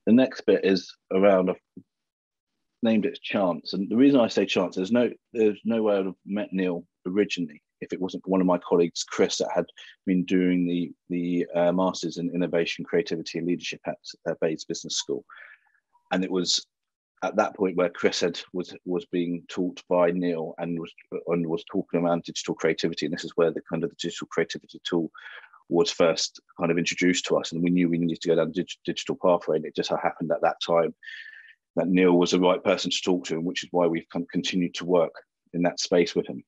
The next bit is around, I've named it chance. And the reason I say chance, there's no, there's no way I would have met Neil originally if it wasn't for one of my colleagues, Chris, that had been doing the, the uh, Masters in Innovation, Creativity and Leadership at uh, Bayes Business School. And it was at that point where Chris had, was, was being taught by Neil and was, and was talking around digital creativity. And this is where the kind of the digital creativity tool was first kind of introduced to us. And we knew we needed to go down the digital pathway. And it just happened at that time that Neil was the right person to talk to, and which is why we've continued to work in that space with him.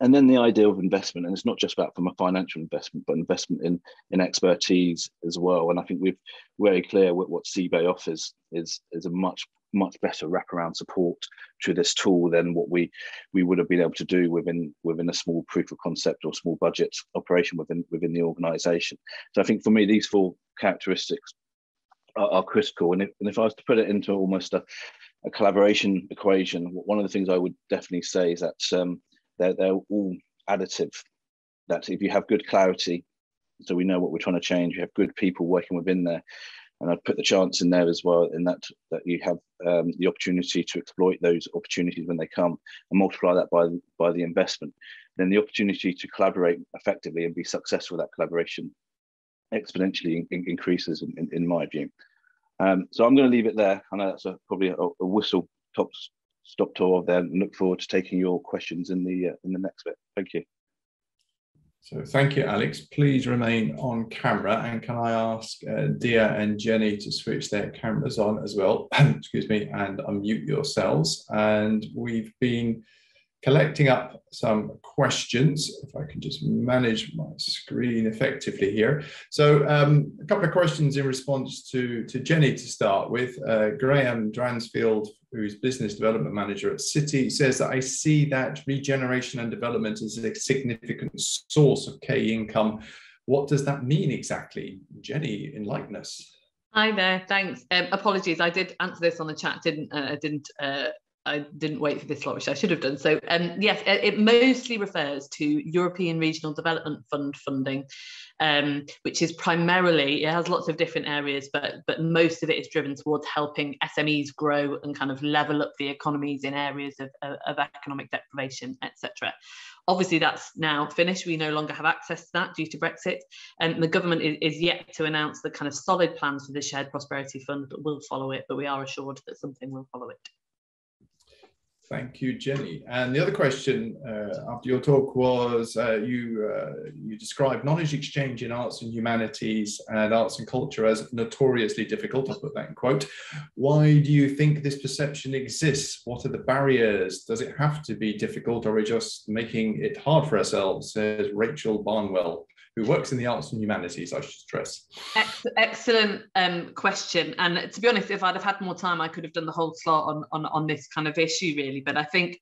And then the idea of investment, and it's not just about from a financial investment, but investment in, in expertise as well. And I think we've very clear what, what CebAI offers is, is a much, much better wraparound support to this tool than what we, we would have been able to do within, within a small proof of concept or small budget operation within, within the organisation. So I think for me, these four characteristics are, are critical. And if, and if I was to put it into almost a, a collaboration equation, one of the things I would definitely say is that um, They're, they're all additive, that if you have good clarity, so we know what we're trying to change, you have good people working within there, and I'd put the chance in there as well, in that that you have um, the opportunity to exploit those opportunities when they come, and multiply that by, by the investment. Then the opportunity to collaborate effectively and be successful with that collaboration exponentially in, increases, in, in, in my view. Um, so I'm going to leave it there. I know that's a, probably a, a whistle top stop tour there, and look forward to taking your questions in the uh, in the next bit. Thank you. So thank you, Alex. Please remain on camera, and can I ask uh, Dyaa and Jennie to switch their cameras on as well, excuse me, and unmute yourselves. And we've been collecting up some questions, if I can just manage my screen effectively here. So um, a couple of questions in response to, to Jennie to start with. Uh, Graham Dransfield, who's Business Development Manager at City, says that I see that regeneration and development is a significant source of K income. What does that mean exactly? Jennie, enlighten us. Hi there, thanks. Um, apologies, I did answer this on the chat, didn't uh, I didn't uh, I didn't wait for this slot, which I should have done. So um, yes, it mostly refers to European Regional Development Fund funding, um, which is primarily, it has lots of different areas, but, but most of it is driven towards helping S M Es grow and kind of level up the economies in areas of, of, of economic deprivation, et cetera. Obviously, that's now finished. We no longer have access to that due to Brexit. And the government is, is yet to announce the kind of solid plans for the Shared Prosperity Fund, but we'll follow it, but we are assured that something will follow it. Thank you, Jennie. And the other question uh, after your talk was, uh, you, uh, you described knowledge exchange in arts and humanities and arts and culture as notoriously difficult, I'll put that in quote. Why do you think this perception exists? What are the barriers? Does it have to be difficult, or are we just making it hard for ourselves, says Rachel Barnwell, who works in the arts and humanities, I should stress. Excellent um, question. And to be honest, if I'd have had more time, I could have done the whole slot on, on, on this kind of issue, really. But I think,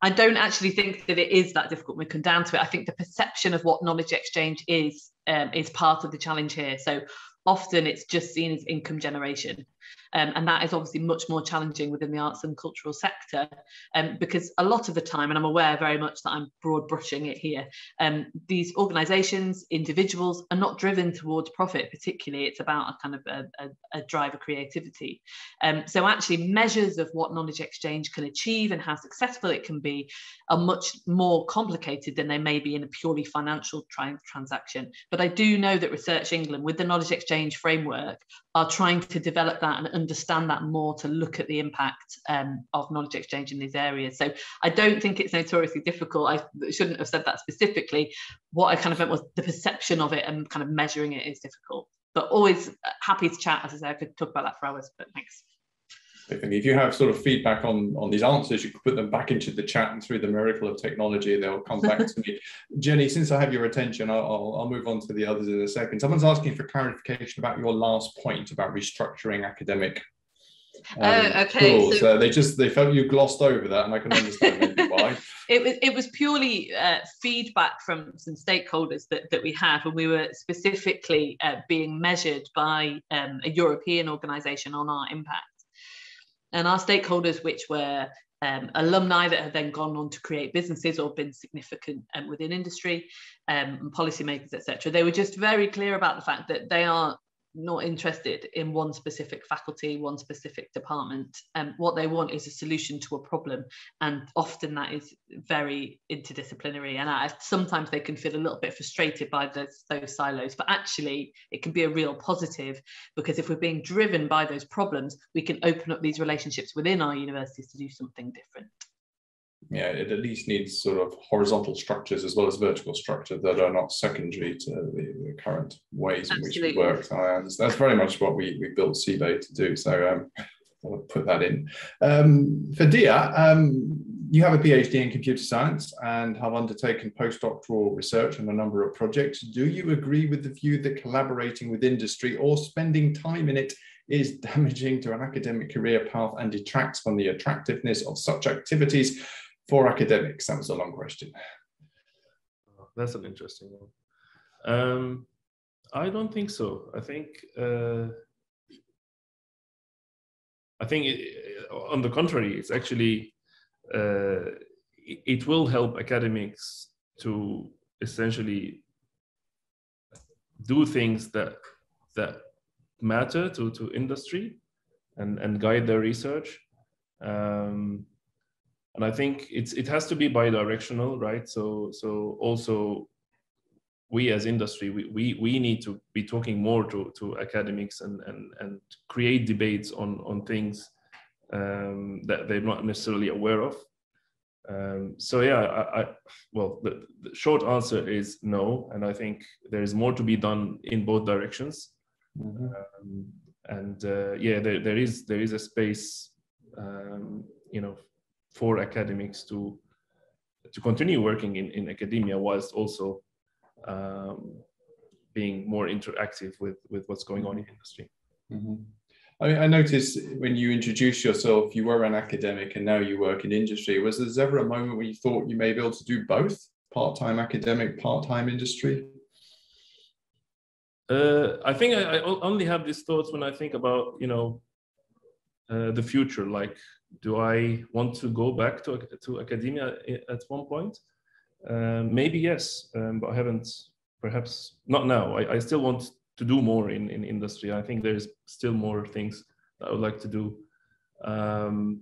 I don't actually think that it is that difficult when we come down to it. I think the perception of what knowledge exchange is, um, is part of the challenge here. So often it's just seen as income generation. Um, and that is obviously much more challenging within the arts and cultural sector, um, because a lot of the time, and I'm aware very much that I'm broad brushing it here, um, these organisations, individuals are not driven towards profit particularly. It's about a kind of a, a, a drive of creativity. Um, so actually measures of what knowledge exchange can achieve and how successful it can be are much more complicated than they may be in a purely financial tra- transaction. But I do know that Research England, with the knowledge exchange framework, are trying to develop that and understand that more to look at the impact um, of knowledge exchange in these areas. So I don't think it's notoriously difficult. I shouldn't have said that specifically. What I kind of meant was the perception of it and kind of measuring it is difficult, but always happy to chat. As I say, I could talk about that for hours, but thanks. If you have sort of feedback on, on these answers, you can put them back into the chat, and through the miracle of technology, they'll come back to me. Jennie, since I have your attention, I'll, I'll, I'll move on to the others in a second. Someone's asking for clarification about your last point about restructuring academic Um, oh, okay. Cool. So, so they just they felt you glossed over that, and I can understand maybe why. It was it was purely uh, feedback from some stakeholders that that we had, and we were specifically uh, being measured by um, a European organisation on our impact. And our stakeholders, which were um, alumni that have then gone on to create businesses or been significant um, within industry, um, and policymakers, et cetera, they were just very clear about the fact that they are not interested in one specific faculty, one specific department. Um, what they want is a solution to a problem, and often that is very interdisciplinary, and I, sometimes they can feel a little bit frustrated by those, those silos, but actually it can be a real positive, because if we're being driven by those problems, we can open up these relationships within our universities to do something different. Yeah, it at least needs sort of horizontal structures as well as vertical structure that are not secondary to the, the current ways in Absolutely. Which we work. And that's very much what we, we built CebAI to do. So um, I'll put that in. Um, for Dyaa, um, you have a PhD in computer science and have undertaken postdoctoral research on a number of projects. Do you agree with the view that collaborating with industry or spending time in it is damaging to an academic career path and detracts from the attractiveness of such activities for academics? That was a long question. That's an interesting one. Um, I don't think so. I think, uh, I think it, on the contrary, it's actually, uh, it, it will help academics to essentially do things that, that matter to, to industry and, and guide their research. Um, And I think it's it has to be bi-directional, right? So so also we as industry, we we, we need to be talking more to, to academics and, and, and create debates on, on things um, that they're not necessarily aware of. Um, so yeah, I, I well, the, the short answer is no. And I think there is more to be done in both directions. Mm-hmm. um, and uh, yeah, there, there is there is a space, um, you know, for academics to to continue working in, in academia whilst also um, being more interactive with, with what's going on in industry. Mm-hmm. I, I noticed when you introduced yourself, you were an academic and now you work in industry. Was there ever a moment where you thought you may be able to do both, part-time academic, part-time industry? Uh, I think I, I only have these thoughts when I think about, you know, uh, the future, like, do I want to go back to, to academia at one point? Um, maybe yes, um, but I haven't, perhaps not now. I, I still want to do more in, in industry. I think there's still more things that I would like to do. Um,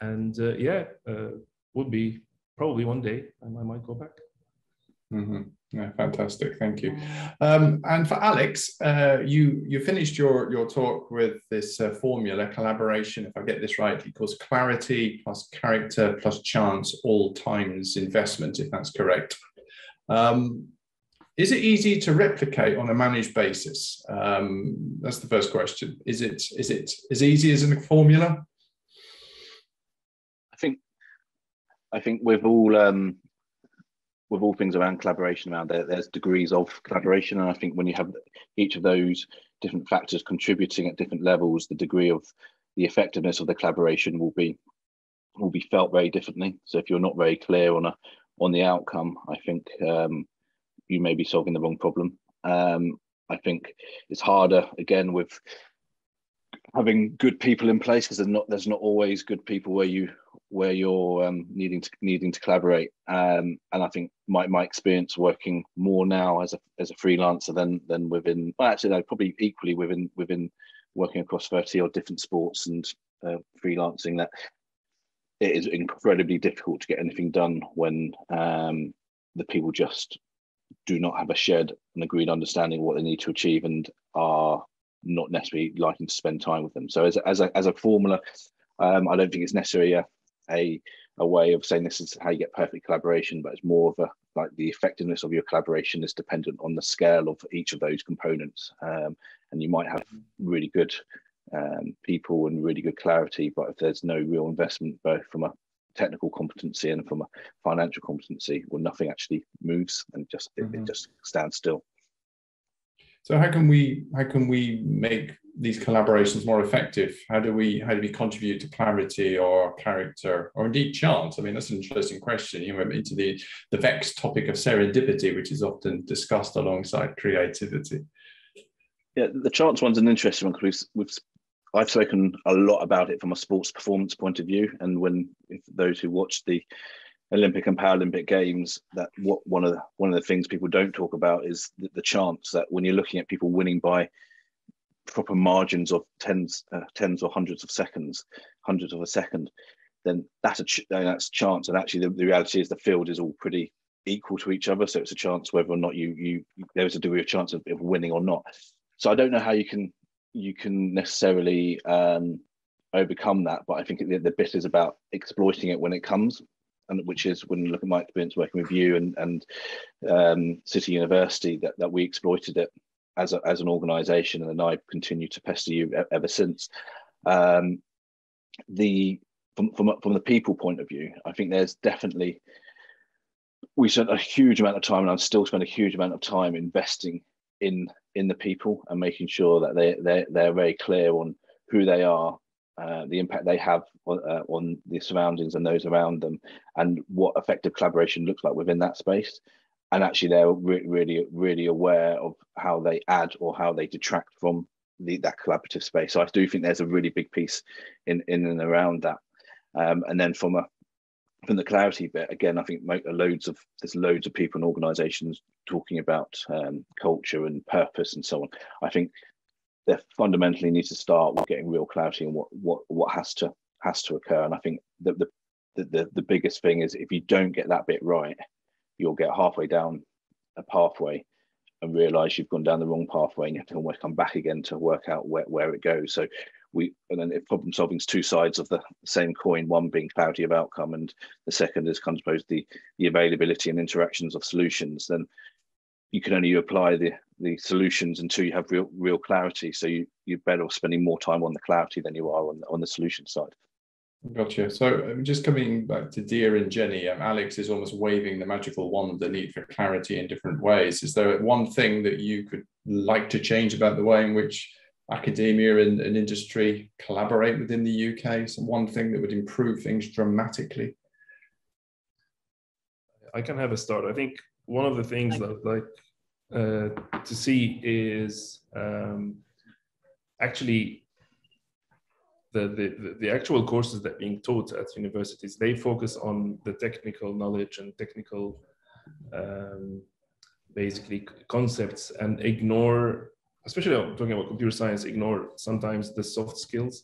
and uh, yeah, uh, would be probably one day I might go back. Mm-hmm. Yeah, fantastic. Thank you. Um, and for Alex, uh, you you finished your your talk with this uh, formula collaboration. If I get this right, equals clarity plus character plus chance all times investment. If that's correct, um, is it easy to replicate on a managed basis? Um, that's the first question. Is it is it as easy as in a formula? I think I think we've all. Um... with all things around collaboration around there, there's degrees of collaboration. And I think when you have each of those different factors contributing at different levels, the degree of the effectiveness of the collaboration will be will be felt very differently. So if you're not very clear on a on the outcome, I think um, you may be solving the wrong problem. Um, I think it's harder, again, with having good people in place, because there's not there's not always good people where you where you're um, needing to needing to collaborate. Um, and I think my my experience working more now as a as a freelancer than than within, well, actually no, probably equally within within working across thirty or different sports and uh, freelancing, that it is incredibly difficult to get anything done when um, the people just do not have a shared and agreed understanding of what they need to achieve and are not necessarily liking to spend time with them. So as a, as a, as a formula, um, I don't think it's necessarily a, a a way of saying this is how you get perfect collaboration, but it's more of a, like, the effectiveness of your collaboration is dependent on the scale of each of those components. Um, and you might have really good um, people and really good clarity, but if there's no real investment, both from a technical competency and from a financial competency, well, nothing actually moves and just mm-hmm. it, it just stands still. So how can we how can we make these collaborations more effective? How do we how do we contribute to clarity or character or indeed chance? I mean, that's an interesting question. You went into the the vexed topic of serendipity, which is often discussed alongside creativity. Yeah, the chance one's an interesting one because we've, we've I've spoken a lot about it from a sports performance point of view, and when if those who watch the Olympic and Paralympic Games, that what one of the, one of the things people don't talk about is the, the chance that when you're looking at people winning by proper margins of tens, uh, tens or hundreds of seconds, hundreds of a second, then that's a ch that's chance. And actually, the, the reality is the field is all pretty equal to each other, so it's a chance whether or not you you there's a degree of chance of, of winning or not. So I don't know how you can you can necessarily um, overcome that, but I think the, the bit is about exploiting it when it comes. And which is, when you look at my experience working with you and, and um, City University, that, that we exploited it as, a, as an organisation, and then I continue to pester you ever since. Um, the from, from, from the people point of view, I think there's definitely, we spent a huge amount of time, and I'm still spending a huge amount of time investing in, in the people and making sure that they, they're, they're very clear on who they are, Uh, the impact they have on, uh, on the surroundings and those around them, and what effective collaboration looks like within that space. And actually, they're re really, really aware of how they add or how they detract from the, that collaborative space. So I do think there's a really big piece in in and around that. Um, and then from a from the clarity bit, again, I think loads of there's loads of people and organisations talking about um, culture and purpose and so on. I think they fundamentally need to start with getting real clarity on what what what has to has to occur. And I think that the the the biggest thing is, if you don't get that bit right, you'll get halfway down a pathway and realise you've gone down the wrong pathway, and you have to almost come back again to work out where, where it goes. So we and then if problem solving is two sides of the same coin, one being clarity of outcome, and the second is comes both the the availability and interactions of solutions, then you can only apply the the solutions until you have real real clarity. So you, you're better off spending more time on the clarity than you are on, on the solution side. Gotcha. So just coming back to Dyaa and Jennie, um, Alex is almost waving the magical wand of the need for clarity in different ways. Is there one thing that you could like to change about the way in which academia and, and industry collaborate within the U K? So one thing that would improve things dramatically? I can have a start. I think one of the things that I'd like uh, to see is um, actually the, the, the actual courses that are being taught at universities, they focus on the technical knowledge and technical um, basically concepts, and ignore, especially I'm talking about computer science, ignore sometimes the soft skills.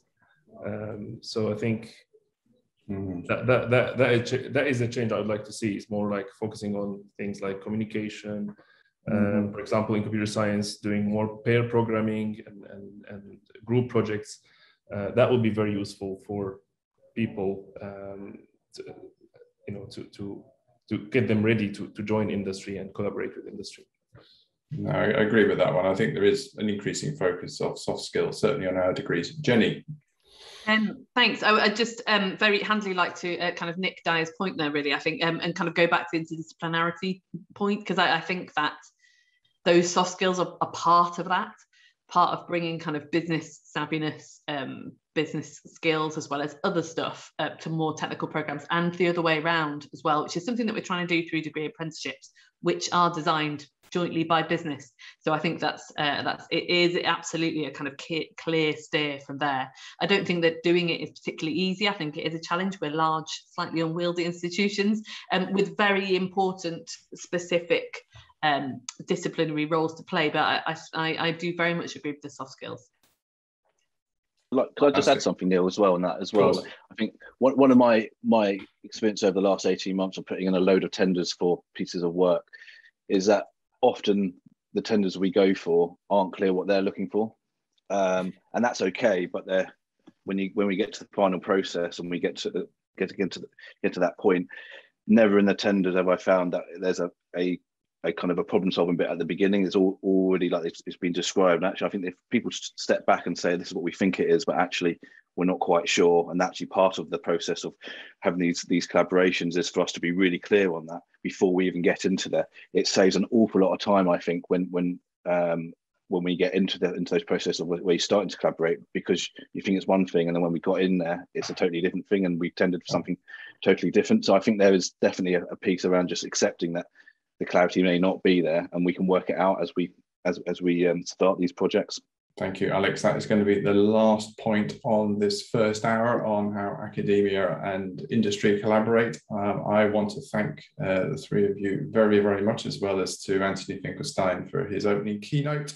Um, so I think Mm-hmm. that, that, that, that, is, that is a change I would like to see. It's more like focusing on things like communication, mm-hmm. um, for example, in computer science, doing more pair programming and, and, and group projects. Uh, that would be very useful for people, um, to, you know, to, to, to get them ready to, to join industry and collaborate with industry. No, I agree with that one. I think there is an increasing focus of soft skills, certainly on our degrees. Jennie? Um, thanks. I, I just um, very handily like to uh, kind of nick Dya's point there, really, I think, um, and kind of go back to the interdisciplinarity point, because I, I think that those soft skills are, are part of that, part of bringing kind of business savviness, um, business skills, as well as other stuff uh, to more technical programs, and the other way around as well, which is something that we're trying to do through degree apprenticeships, which are designed jointly by business. So I think that's uh, that's it is absolutely a kind of clear steer from there. I don't think that doing it is particularly easy. I think it is a challenge. We're large, slightly unwieldy institutions, and um, with very important specific um, disciplinary roles to play. But I, I I do very much agree with the soft skills. Like, could I just add something, Neil, as well on that as well? I think one one of my my experience over the last eighteen months of putting in a load of tenders for pieces of work is that often the tenders we go for aren't clear what they're looking for, um, and that's okay. But they're when you when we get to the final process and we get to the, get to get to the, get to that point, never in the tenders have I found that there's a a, a kind of a problem solving bit at the beginning. It's all already like it's, it's been described. And actually, I think if people step back and say this is what we think it is, but actually we're not quite sure, and actually part of the process of having these these collaborations is for us to be really clear on that before we even get into there. It saves an awful lot of time, I think, when when um, when we get into the into those processes where you're starting to collaborate, because you think it's one thing, and then when we got in there, it's a totally different thing, and we tended for something totally different. So I think there is definitely a, a piece around just accepting that the clarity may not be there, and we can work it out as we as as we um, start these projects. Thank you, Alex. That is going to be the last point on this first hour on how academia and industry collaborate. Um, I want to thank uh, the three of you very, very much, as well as to Anthony Finkelstein for his opening keynote.